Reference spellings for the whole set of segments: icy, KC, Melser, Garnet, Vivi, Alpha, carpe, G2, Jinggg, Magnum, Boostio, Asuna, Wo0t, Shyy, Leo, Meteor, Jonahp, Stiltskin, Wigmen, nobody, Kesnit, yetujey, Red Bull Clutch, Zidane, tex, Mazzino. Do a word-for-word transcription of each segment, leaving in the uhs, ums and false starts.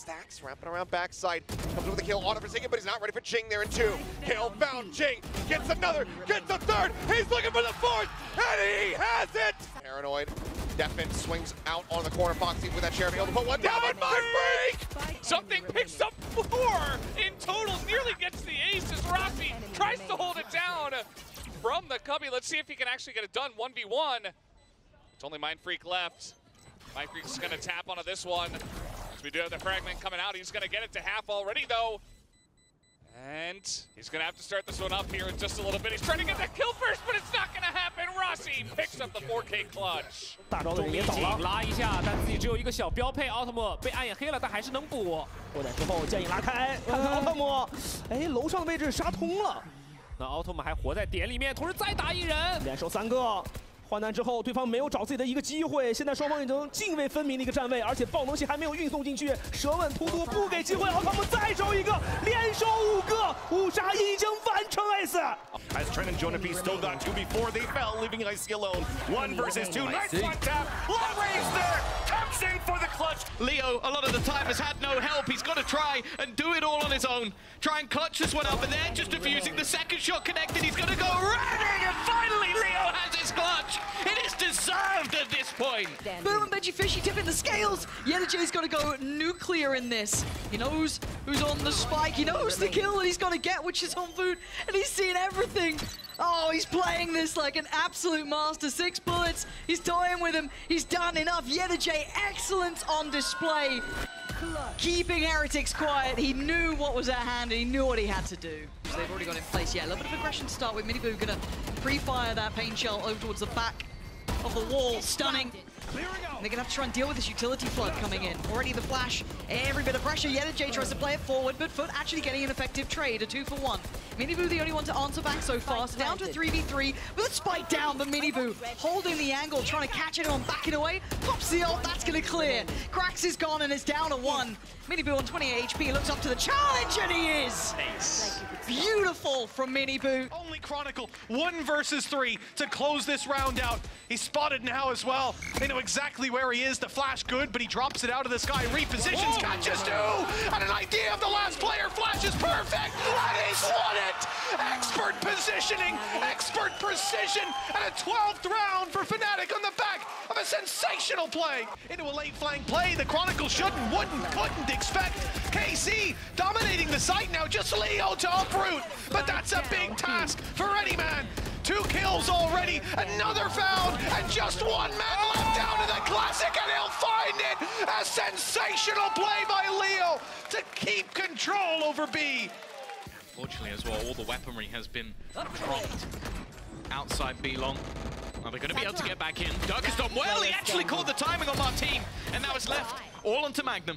Stacks wrapping around backside, comes with a kill on it for Ziggy, but he's not ready for Jinggg there in two. Kill found, Jinggg gets another, gets a third, he's looking for the fourth, and he has it! Paranoid, Defen swings out on the corner, Foxy with that Sheriff, able to put one down, and mindfreak! Something picks up four in total, nearly gets the ace as rossy tries to hold it down from the cubby. Let's see if he can actually get it done, one v one. It's only mindfreak left. Mindfreak's gonna tap onto this one. We do have the fragment coming out. He's going to get it to half already, though. And he's going to have to start this one up here in just a little bit. He's trying to get that kill first, but it's not going to happen. rossy picks up the four K clutch.换弹之后，对方没有找自己的一个机会。现在双方已经泾渭分明的一个站位，而且放东西还没有运送进去。舌吻突突不给机会，奥特姆再收一个，连收五个，五杀已经完成 ace。As Trent and Jonahp still got two before they fell, leaving icy alone. One versus two. Nice one tap. Long range there. Comes in for the clutch. Leo, a lot of the time has had no help. He's got to try and do it all on his own. Try and clutch this one up, and they're just defusing. The second shot connected. He's going to go running, and finally Leo has his clutch. It is deserved at this point. Boom and Benji Fishy tipping the scales. yetujey's got to go nuclear in this. He knows who's on the spike. He knows the kill that he's got to get, which is on food, and he's seen everything. Oh, he's playing this like an absolute master. Six bullets. He's toying with him. He's done enough. yetujey, excellence on display. Keeping heretics quiet. He knew what was at hand, and he knew what he had to do. So they've already got in place. Yeah, a little bit of aggression to start with. Miniboo gonna pre-fire that pain shell over towards the back of the wall. Stunning. And they're gonna have to try and deal with this utility flood coming in. Already the flash, every bit of pressure. yetujey tries to play it forward, but Foot actually getting an effective trade, a two for one. Miniboo the only one to answer back so far. So down to three v three, with a spike down, but Miniboo holding the angle, trying to catch it on, backing away. Pops the ult, that's gonna clear. Grax is gone and it's down to one. Miniboo on twenty-eight H P, looks up to the challenge, and he is! Nice. Beautiful from Miniboo. Only Chronicle, one versus three to close this round out. He's spotted now as well. They know exactly where he is. The flash good, but he drops it out of the sky, repositions, Whoa. catches two, and an idea of the last player. Flash is perfect, and he's won it! Expert positioning, expert precision, and a twelfth round for Fnatic on the back of a sensational play. Into a late flank play, the Chronicle shouldn't, wouldn't, couldn't expect. K C dominating the site now, just Leo to uproot, but that's a big task for any man. Two kills already, another found, and just one man left down to the classic, and he'll find it! A sensational play by Leo to keep control over B. Unfortunately as well, all the weaponry has been dropped outside B long. Now they're going to be able to get back in. Dirk has done well, he actually caught the timing on Martine, and now it's left all onto Magnum.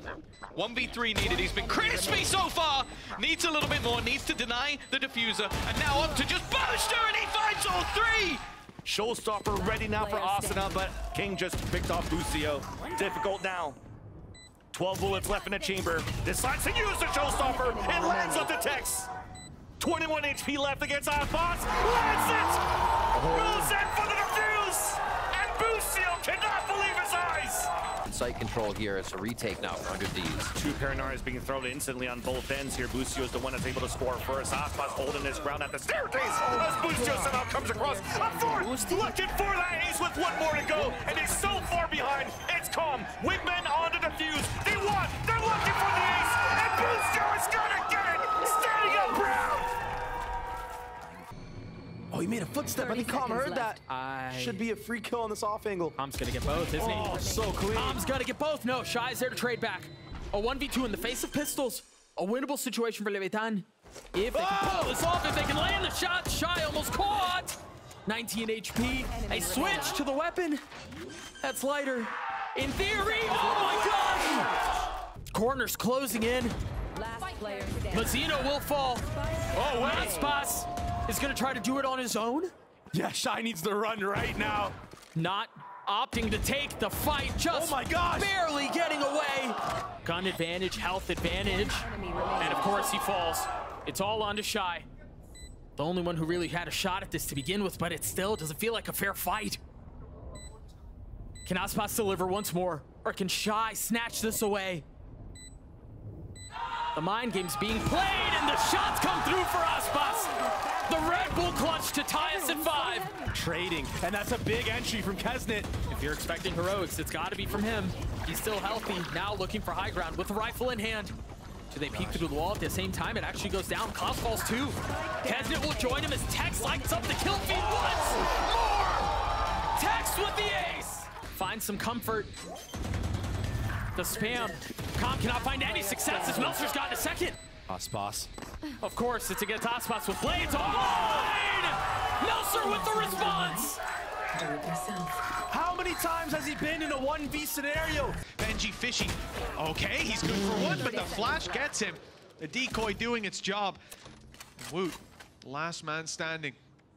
one v three needed, he's been crispy so far, needs a little bit more, needs to deny the diffuser, and now up to just Boostio, and he finds all three! Showstopper ready now for Asuna, but King just picked off Boostio. Difficult now. twelve bullets left in the chamber, decides to use the showstopper, and lands up the tex. twenty-one H P left against Aspas, lands it! Goes in for the defuse, and Boostio cannot believe his eyes! Site control here, it's a retake now for one hundred Ds. Two paranoias being thrown instantly on both ends here. Boostio is the one that's able to score first. Aspas holding his ground at the staircase as Boostio somehow comes across. A fourth, looking for that ace with one more to go, and he's so far behind, it's calm. Wigmen on to defuse, they won, they're looking for the ace, and Boostio is gonna get it, standing up proud! Oh, he made a footstep. I think Calm heard that. I... Should be a free kill on this off angle. Calm's gonna get both, isn't he? Oh, so clean. Calm's gonna get both. No, Shy's there to trade back. A one v two in the face of pistols. A winnable situation for Levitan. If they oh! can pull this off, if they can land the shot, Shyy almost caught. nineteen H P, a switch to the weapon. That's lighter. In theory, oh my god! Corner's closing in. Mazzino will fall. Oh, wait. Aspas is gonna try to do it on his own. Yeah, Shyy needs to run right now. Not opting to take the fight, just oh my gosh. barely getting away. Gun advantage, health advantage, and of course he falls. It's all on to Shyy. The only one who really had a shot at this to begin with, but it still doesn't feel like a fair fight. Can Aspas deliver once more, or can Shyy snatch this away? The mind game's being played, and the shots come through for Aspas. The Red Bull Clutch to tie us at five. Trading, and that's a big entry from Kesnit. If you're expecting heroics, it's got to be from him. He's still healthy, now looking for high ground with the rifle in hand. Do they peek through the wall at the same time? It actually goes down. Klaus falls too. Kesnit will join him as tex lights up the kill feed once more. tex with the ace. Find some comfort. The spam. Comm cannot find any success as Melser's gotten a second. Aspas. Of course, it's against Aspas with blades online! Melser with the response! How many times has he been in a one v scenario? Benji fishing. Okay, he's good for one, but the flash gets him. The decoy doing its job. Wo0t, last man standing.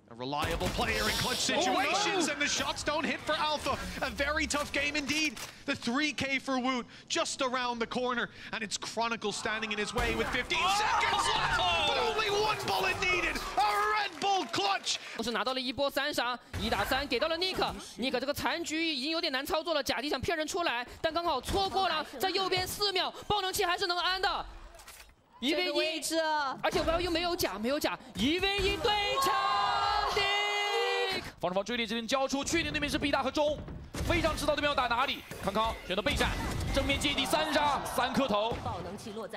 A reliable player in clutch situations, oh, and the shots don't hit for Alpha. A very tough game indeed. The three K for wo0t just around the corner, and it's Chronicle standing in his way with fifteen oh, seconds left, oh, but only one bullet needed. A Red Bull Clutch. 我是拿到了一波三杀，一打三给到了 Nick。Nick 这个残局已经有点难操作了，假地想骗人出来，但刚好错过了，在右边四秒，爆能器还是能安的。一 v 一，而且 W 又没有甲，没有甲，一 v 一对场。 防守方追猎这边交出，确定对面是 B 大和中，非常知道对面要打哪里。康康选择备战，正面接地三杀，三颗头。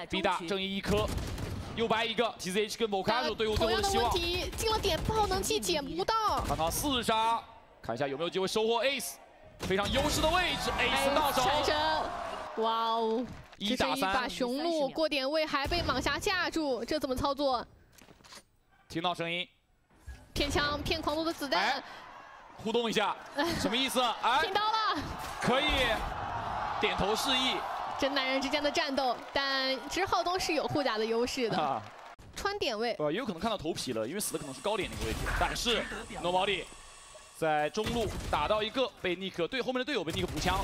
B 大正义一颗，右白一个。t three xture 跟某卡手队伍最后的希望。同样的问题，进了点爆能器捡不到。康康四杀，看一下有没有机会收获 ace， 非常优势的位置 ，ace 到手。哇哦，一打三，把雄鹿过点位还被蟒侠架住，这怎么操作？听到声音。 骗枪骗狂怒的子弹、哎，互动一下，什么意思？哎，听到了，可以点头示意。真男人之间的战斗，但之后都是有护甲的优势的。啊、穿点位，呃，也有可能看到头皮了，因为死的可能是高点那个位置。但是 nobody 在中路打到一个被尼克对后面的队友被尼克补枪，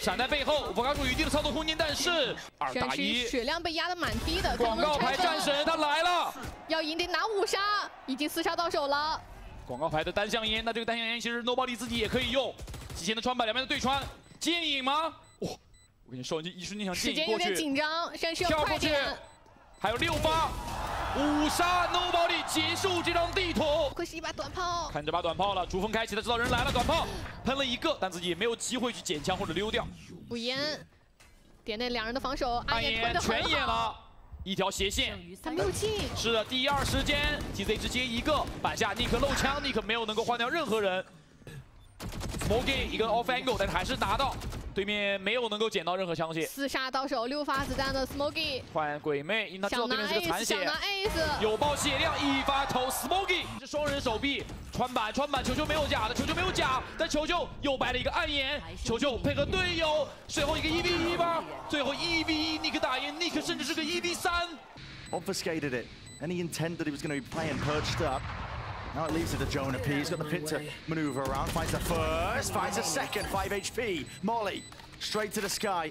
闪在背后，我刚有一定的操作空间，但是二打一，血量被压得蛮低的。广告牌战神他来了。 要赢得拿五杀，已经四杀到手了。广告牌的单向烟，那这个单向烟其实 nobody 自己也可以用。极限的穿板，两边的对穿，剑影吗？哇、哦！我跟你说，你一瞬间想剑影过去。时间有点紧张，甚至要快点。还有六发，五杀 nobody 结束这张地图。不愧是一把短炮。看这把短炮了，逐风开启，他知道人来了，短炮喷了一个，但自己也没有机会去捡枪或者溜掉。五烟点那两人的防守，暗眼推得很好。全野了。 一条斜线，他没有进。是的，第二时间 ，T Z 直接一个板下，尼克漏枪，尼克没有能够换掉任何人。Smoking 一个 off angle， 但还是拿到，对面没有能够捡到任何枪械。四杀到手，六发子弹的 Smoking 换鬼魅，因为他知道对面是个残血，有爆血量，一发头 Smoking 这双人手臂穿板穿板，球球没有假的，球球没有假，但球球又白了一个暗眼，球球配合队友，最后一个一 v 一吧，最后一 v 一，尼克打赢，尼克甚至是个一 v 三。 Obfuscated it. Any intent that he was going to be playing perched up. Now it leaves it to Jonahp. He's got the pit to maneuver around. Finds the first, finds a second, five H P. Molly, straight to the sky.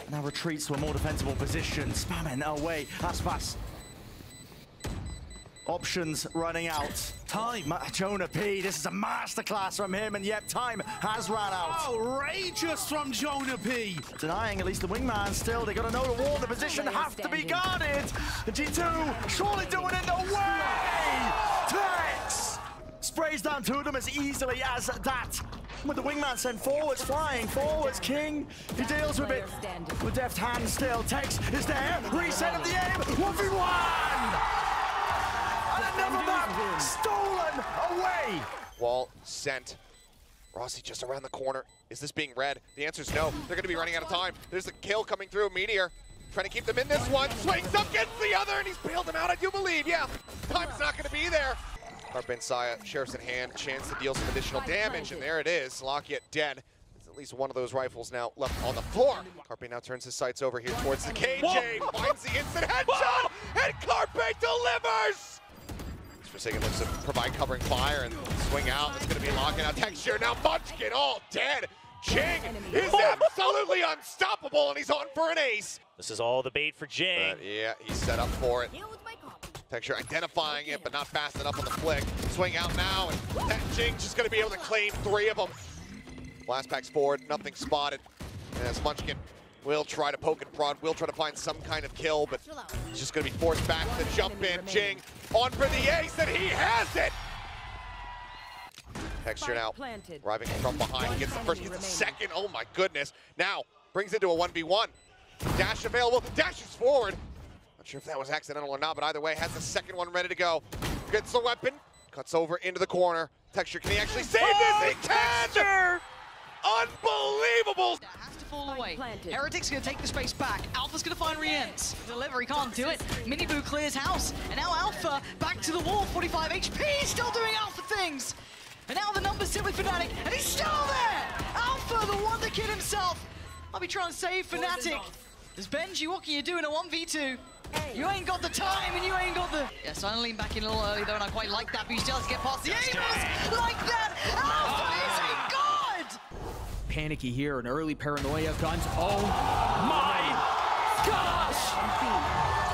And now retreats to a more defensible position. Spamming away. Aspas. Options running out. Time. Jonahp, this is a masterclass from him, and yet time has run out. Outrageous from Jonahp. Denying at least the wingman still. They got to know the wall. The position have to be guarded. The G two surely doing it the way. tex sprays down to them as easily as that. With the wingman sent forwards, flying forwards, King. He deals with it with deft hands still. tex is there. Reset of the aim. one v one. Another map stolen away. Wall sent. rossy just around the corner. Is this being read? The answer is no. They're going to be running out of time. There's the kill coming through. Meteor trying to keep them in this one. Swings up, gets the other, and he's bailed them out, I do believe. Yeah, time's not going to be there. Carpe and Shyy, sheriff's in hand. Chance to deal some additional damage, and there it is. Lockett dead. There's at least one of those rifles now left on the floor. Carpe now turns his sights over here towards the K J. Whoa. Finds the instant headshot, and Carpe delivers. Forsaken looks to provide covering fire and swing out. It's going to be locking out. tex sture now. Munchkin all dead. Jinggg is absolutely unstoppable, and he's on for an ace. This is all the bait for Jinggg. But yeah, he's set up for it. tex sture identifying it, but not fast enough on the flick. Swing out now, and that Jinggg just going to be able to claim three of them. Last pack's forward, nothing spotted. As Munchkin will try to poke and prod, will try to find some kind of kill, but he's just going to be forced back to the jump in. Jinggg on for the ace, and he has it! Texture now arriving from behind, gets the first, gets the second, oh my goodness. Now brings it to a one v one. Dash available, dashes forward. Not sure if that was accidental or not, but either way, has the second one ready to go. Gets the weapon, cuts over into the corner. Texture, can he actually save oh, this? He can! Unbelievable! Has to fall away. Planted. Heretic's gonna take the space back. Alpha's gonna find re-ent. Delivery can't do it. Miniboo clears house, and now Alpha back to the wall. forty-five H P, still doing Alpha things. And now the numbers sit with Fnatic, and he's still there! Alpha, the Wonder Kid himself. I'll be trying to save Fnatic. There's Benji, what can you do in a one v two? Hey. You ain't got the time, and you ain't got the... Yeah, so I lean back in a little early, though, and I quite like that, but you still have to get past the Aspas like that! Alpha is a god! Panicky here, an early paranoia guns. Oh my gosh!